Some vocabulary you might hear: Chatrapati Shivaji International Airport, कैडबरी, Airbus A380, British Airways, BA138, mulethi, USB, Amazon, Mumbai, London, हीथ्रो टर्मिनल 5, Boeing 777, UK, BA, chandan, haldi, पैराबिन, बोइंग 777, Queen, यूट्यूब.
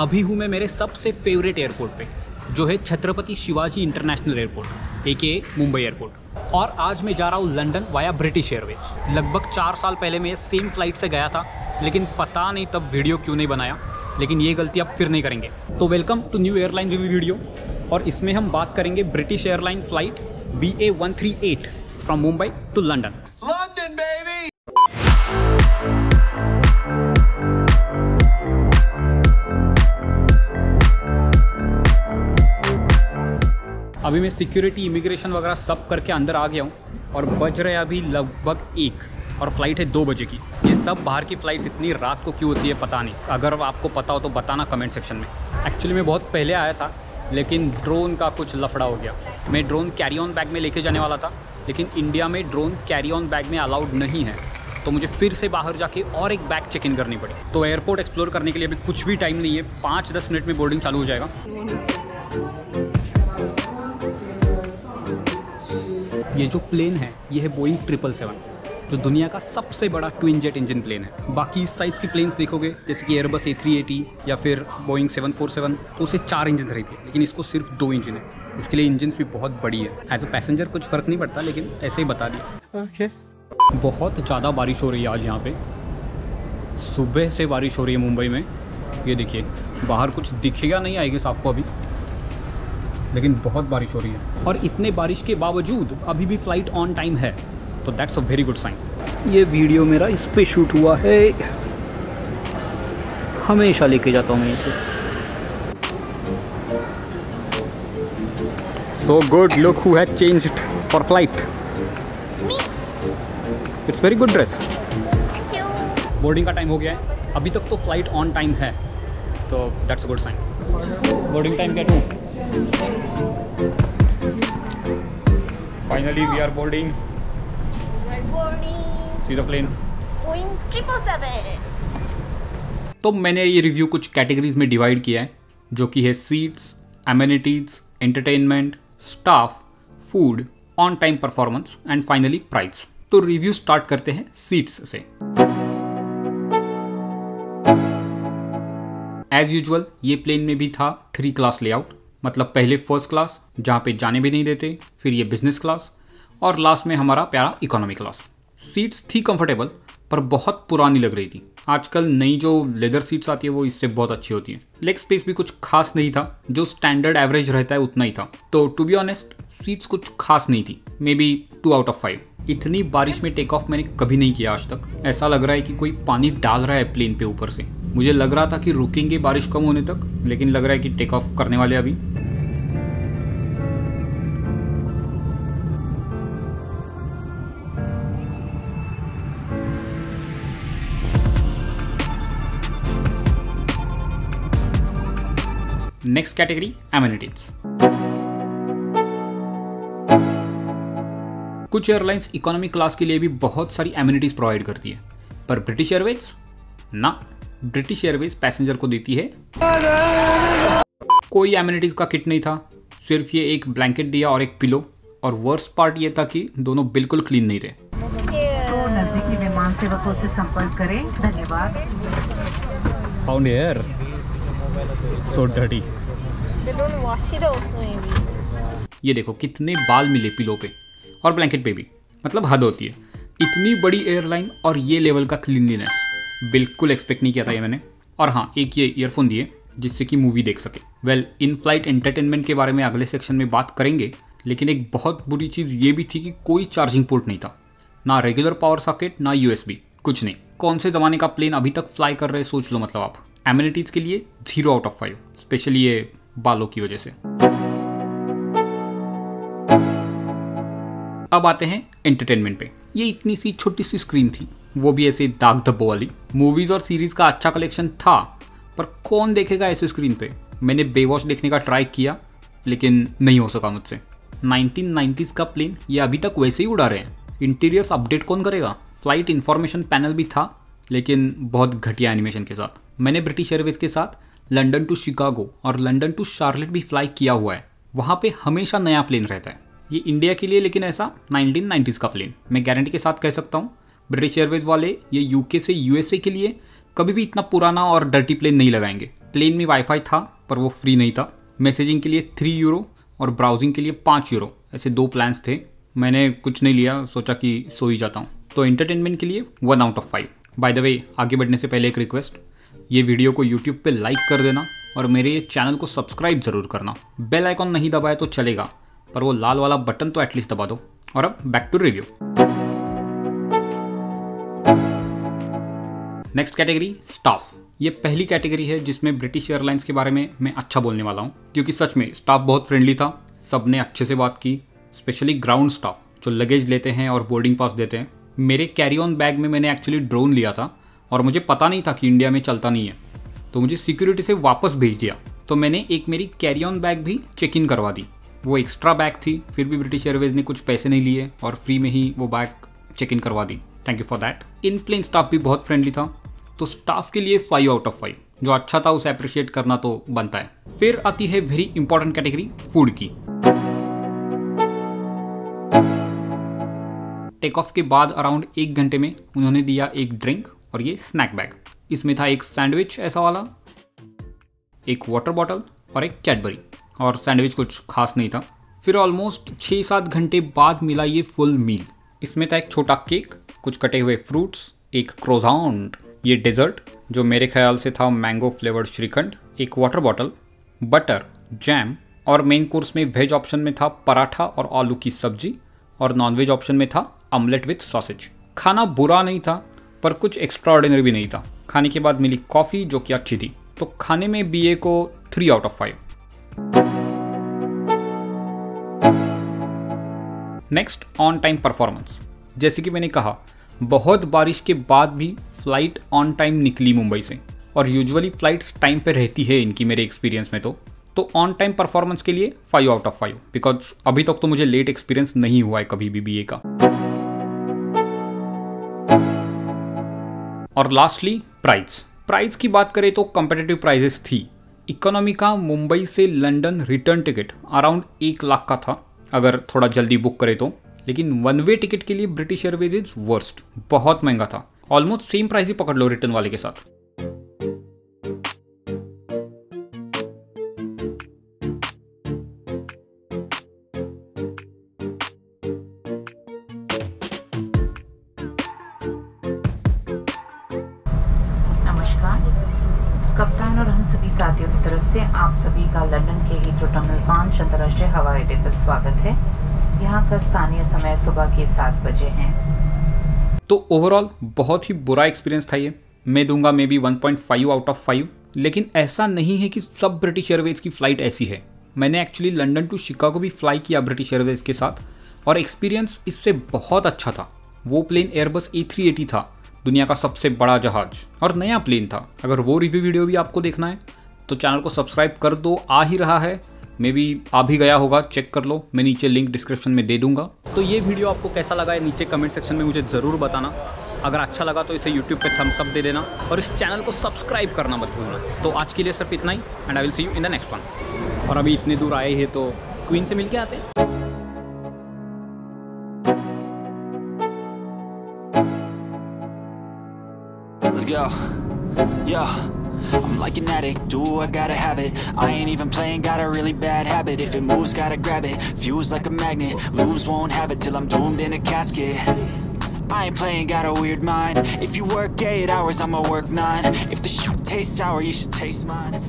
अभी हूँ मैं मेरे सबसे फेवरेट एयरपोर्ट पे, जो है Chhatrapati Shivaji international airport AKA Mumbai airport. और आज मैं जा रहा हूँ लंदन वाया ब्रिटिश एयरवेज। लगभग 4 साल पहले मैं सेम फ्लाइट से गया था, लेकिन पता नहीं तब वीडियो क्यों नहीं बनाया, लेकिन ये गलती अब फिर नहीं करेंगे। तो welcome to new airline review video, और इसमें हम बात करेंगे British airline flight BA138 from Mumbai to London. अभी मैं सिक्योरिटी इमिग्रेशन वगैरह सब करके अंदर आ गया हूँ, और बज रहे अभी लगभग 1 और फ्लाइट है 2 बजे की। ये सब बाहर की फ्लाइट्स इतनी रात को क्यों होती है पता नहीं, अगर आपको पता हो तो बताना कमेंट सेक्शन में। एक्चुअली मैं बहुत पहले आया था, लेकिन ड्रोन का कुछ लफड़ा हो गया। मैं ड्रोन कैरी ऑन बैग में लेके जाने वाला था, लेकिन इंडिया में ड्रोन कैरी ऑन बैग में अलाउड नहीं है, तो मुझे फिर से बाहर जाके और एक बैग चेक इन करनी पड़ी। तो एयरपोर्ट एक्सप्लोर करने के लिए अभी कुछ भी टाइम नहीं है, 5-10 मिनट में बोर्डिंग चालू हो जाएगा। ये जो प्लेन है ये है बोइंग 777, जो दुनिया का सबसे बड़ा ट्विन जेट इंजन प्लेन है। बाकी इस साइज़ के प्लेन्स देखोगे जैसे कि एयरबस A380 या फिर बोइंग 747, तो उसे 4 इंजन रहते हैं, लेकिन इसको सिर्फ 2 इंजन है। इसके लिए इंजन्स भी बहुत बड़ी है। एज अ पैसेंजर कुछ फ़र्क नहीं पड़ता, लेकिन ऐसे ही बता दिया। बहुत ज़्यादा बारिश हो रही है आज यहाँ पर, सुबह से बारिश हो रही है मुंबई में। ये देखिए, बाहर कुछ दिखेगा नहीं आई गेस आपको अभी, लेकिन बहुत बारिश हो रही है। और इतने बारिश के बावजूद अभी भी फ्लाइट ऑन टाइम है, तो that's a very good sign. ये वीडियो मेरा इस पे शूट हुआ है, हमेशा लेके जाता हूँ मैं इसे। So good, look who has changed for flight. It's very good dress. Boarding का टाइम हो गया है, अभी तक तो फ्लाइट ऑन टाइम है, तो that's a good sign. Boarding time क्या to? Finally, we are boarding. See the plane. Boeing 777. तो मैंने ये रिव्यू कुछ कैटेगरीज में डिवाइड किया है, जो कि है seats, amenities, entertainment, staff, food, on time performance and finally price. तो रिव्यू स्टार्ट करते हैं सीट्स से। एज यूजुअल ये प्लेन में भी था 3 क्लास लेआउट, मतलब पहले फर्स्ट क्लास जहाँ पे जाने भी नहीं देते, फिर ये बिजनेस क्लास, और लास्ट में हमारा प्यारा इकोनॉमी क्लास। सीट्स थी कंफर्टेबल, पर बहुत पुरानी लग रही थी। आजकल नई जो लेदर सीट्स आती है वो इससे बहुत अच्छी होती है। लेग स्पेस भी कुछ खास नहीं था, जो स्टैंडर्ड एवरेज रहता है उतना ही था। तो टू बी ऑनेस्ट सीट्स कुछ खास नहीं थी, मे बी 2 out of 5। इतनी बारिश में टेक ऑफ मैंने कभी नहीं किया आज तक। ऐसा लग रहा है कि कोई पानी डाल रहा है प्लेन पे ऊपर से। मुझे लग रहा था कि रुकेंगे बारिश कम होने तक, लेकिन लग रहा है कि टेक ऑफ करने वाले अभी। Next category amenities. कुछ एयरलाइंस इकोनॉमी क्लास के लिए भी बहुत सारी एमिनिटीज प्रोवाइड करती है, पर ब्रिटिश एयरवेज ना। ब्रिटिश एयरवेज पैसेंजर को देती है। कोई एमिनिटीज का किट नहीं था, सिर्फ ये एक ब्लैंकेट दिया और एक पिलो, और वर्स्ट पार्ट ये था कि दोनों बिल्कुल क्लीन नहीं थे। तो नजदीकी विमान सेवकों से संपर्क करें, धन्यवाद। Found here so dirty. ये देखो कितने बाल मिले पिलो पे और ब्लैंकेट पे भी, मतलब हद होती है। इतनी बड़ी एयरलाइन और ये लेवल का क्लीनलीनेस बिल्कुल एक्सपेक्ट नहीं किया था ये मैंने। और हाँ, एक ये ईयरफोन दिए जिससे कि मूवी देख सके। वेल, इन फ्लाइट एंटरटेनमेंट के बारे में अगले सेक्शन में बात करेंगे, लेकिन एक बहुत बुरी चीज़ ये भी थी कि कोई चार्जिंग पोर्ट नहीं था, ना रेगुलर पावर सॉकेट, ना USB, कुछ नहीं। कौन से ज़माने का प्लेन अभी तक फ्लाई कर रहे सोच लो। मतलब आप एमिनिटीज़ के लिए 0 out of 5, स्पेशली ये बालों की वजह से। अब आते हैं एंटरटेनमेंट पे। ये इतनी सी छोटी सी स्क्रीन थी, वो भी ऐसे दाग धब्बों वाली। मूवीज़ और सीरीज़ का अच्छा कलेक्शन था, पर कौन देखेगा ऐसे स्क्रीन पे। मैंने बेवॉच देखने का ट्राई किया, लेकिन नहीं हो सका मुझसे। 1990s का प्लेन ये अभी तक वैसे ही उड़ा रहे हैं। इंटीरियर्स अपडेट कौन करेगा। फ्लाइट इन्फॉर्मेशन पैनल भी था, लेकिन बहुत घटिया एनिमेशन के साथ। मैंने ब्रिटिश एयरवेज के साथ लंदन टू शिकागो और लंदन टू शार्लेट भी फ्लाई किया हुआ है, वहाँ पर हमेशा नया प्लेन रहता है। ये इंडिया के लिए लेकिन ऐसा 1990s का प्लेन, मैं गारंटी के साथ कह सकता हूँ। ब्रिटिश एयरवेज वाले ये UK से USA के लिए कभी भी इतना पुराना और डर्टी प्लेन नहीं लगाएंगे। प्लेन में वाईफाई था पर वो फ्री नहीं था। मैसेजिंग के लिए 3 यूरो और ब्राउजिंग के लिए 5 यूरो, ऐसे 2 प्लान्स थे। मैंने कुछ नहीं लिया, सोचा कि सो ही जाता हूँ। तो एंटरटेनमेंट के लिए 1/5। बाय द वे, आगे बढ़ने से पहले एक रिक्वेस्ट, ये वीडियो को यूट्यूब पे लाइक कर देना और मेरे ये चैनल को सब्सक्राइब ज़रूर करना। बेल आइकॉन नहीं दबाए तो चलेगा, पर वो लाल वाला बटन तो एटलीस्ट दबा दो। और अब back to review. Next category staff. ये पहली कैटेगरी है जिसमें ब्रिटिश एयरलाइंस के बारे में मैं अच्छा बोलने वाला हूँ, क्योंकि सच में स्टाफ बहुत फ्रेंडली था। सब ने अच्छे से बात की, स्पेशली ग्राउंड स्टाफ जो लगेज लेते हैं और बोर्डिंग पास देते हैं। मेरे कैरी ऑन बैग में मैंने एक्चुअली ड्रोन लिया था और मुझे पता नहीं था कि इंडिया में चलता नहीं है, तो मुझे सिक्योरिटी से वापस भेज दिया। तो मैंने एक मेरी कैरी ऑन बैग भी चेक इन करवा दी। वो एक्स्ट्रा बैग थी, फिर भी ब्रिटिश एयरवेज ने कुछ पैसे नहीं लिए और फ्री में ही वो बैग चेक इन करवा दी। Thank you for that. In plane staff भी बहुत फ्रेंडली था, तो स्टाफ के लिए 5/5। जो अच्छा था उसे अप्रिशिएट करना तो बनता है। फिर आती है वेरी इंपॉर्टेंट कैटेगरी फूड की। टेक ऑफ के बाद अराउंड 1 घंटे में उन्होंने दिया एक ड्रिंक और ये स्नैक बैग। इसमें था एक सैंडविच ऐसा वाला, एक वाटर बॉटल और एक कैडबरी। और सैंडविच कुछ खास नहीं था। फिर ऑलमोस्ट 6-7 घंटे बाद मिला ये फुल मील। इसमें था एक छोटा केक, कुछ कटे हुए फ्रूट्स, एक क्रोजाउंड, ये डेजर्ट जो मेरे ख्याल से था मैंगो फ्लेवर्ड श्रीखंड, एक वाटर बॉटल, बटर, जैम। और मेन कोर्स में वेज ऑप्शन में था पराठा और आलू की सब्जी और नॉनवेज ऑप्शन में था ऑमलेट विथ सॉसेज। खाना बुरा नहीं था पर कुछ एक्स्ट्रा ऑर्डिनरी भी नहीं था। खाने के बाद मिली कॉफ़ी जो कि अच्छी थी। तो खाने में बीए को 3/5। Next on time performance. जैसे कि मैंने कहा, बहुत बारिश के बाद भी फ्लाइट ऑन टाइम निकली मुंबई से, और यूजुअली फ्लाइट्स टाइम पे रहती है इनकी, मेरे एक्सपीरियंस में। तो ऑन टाइम परफॉर्मेंस के लिए 5/5, बिकॉज अभी तक तो मुझे लेट एक्सपीरियंस नहीं हुआ है कभी भी बीए का। और लास्टली प्राइस। प्राइस की बात करें तो कॉम्पिटेटिव प्राइजेस थी। इकोनॉमी का मुंबई से London return ticket around 1 lakh का था अगर थोड़ा जल्दी बुक करें तो। लेकिन वन वे टिकट के लिए ब्रिटिश एयरवेज इज वर्स्ट, बहुत महंगा था। ऑलमोस्ट सेम प्राइस ही पकड़ लो रिटर्न वाले के साथ। कप्तान और हम सभी साथियों की तरफ से आप सभी का लंदन के हीथ्रो टर्मिनल 5 अंतर्राष्ट्रीय हवाई अड्डे पर स्वागत है। यहाँ का स्थानीय समय सुबह के 7 बजे है। तो ओवरऑल बहुत ही बुरा एक्सपीरियंस था ये। मैं दूंगा मे बी 1.5/5। लेकिन ऐसा नहीं है कि सब ब्रिटिश एयरवेज की फ्लाइट ऐसी है। मैंने एक्चुअली लंदन टू शिकागो भी फ्लाई किया ब्रिटिश एयरवेज के साथ, और एक्सपीरियंस इससे बहुत अच्छा था। वो प्लेन एयरबस A380 था, दुनिया का सबसे बड़ा जहाज, और नया प्लेन था। अगर वो रिव्यू वीडियो भी आपको देखना है तो चैनल को सब्सक्राइब कर दो। आ ही रहा है, मे बी आ भी गया होगा, चेक कर लो। मैं नीचे लिंक डिस्क्रिप्शन में दे दूंगा। तो ये वीडियो आपको कैसा लगा है नीचे कमेंट सेक्शन में मुझे ज़रूर बताना। अगर अच्छा लगा तो इसे यूट्यूब पर थम्स अप दे देना और इस चैनल को सब्सक्राइब करना मत भूलना। तो आज के लिए सिर्फ इतना ही, and I will see you in the next one. और अभी इतने दूर आए हैं तो क्वीन से मिल के आते हैं। Yo, yo, I'm like an addict, do I gotta have it. I ain't even playing, got a really bad habit. If it moves, gotta grab it, fuse like a magnet. Lose, won't have it till I'm doomed in a casket. I ain't playing, got a weird mind. If you work 8 hours, I'ma work 9. If the shoot tastes sour, you should taste mine.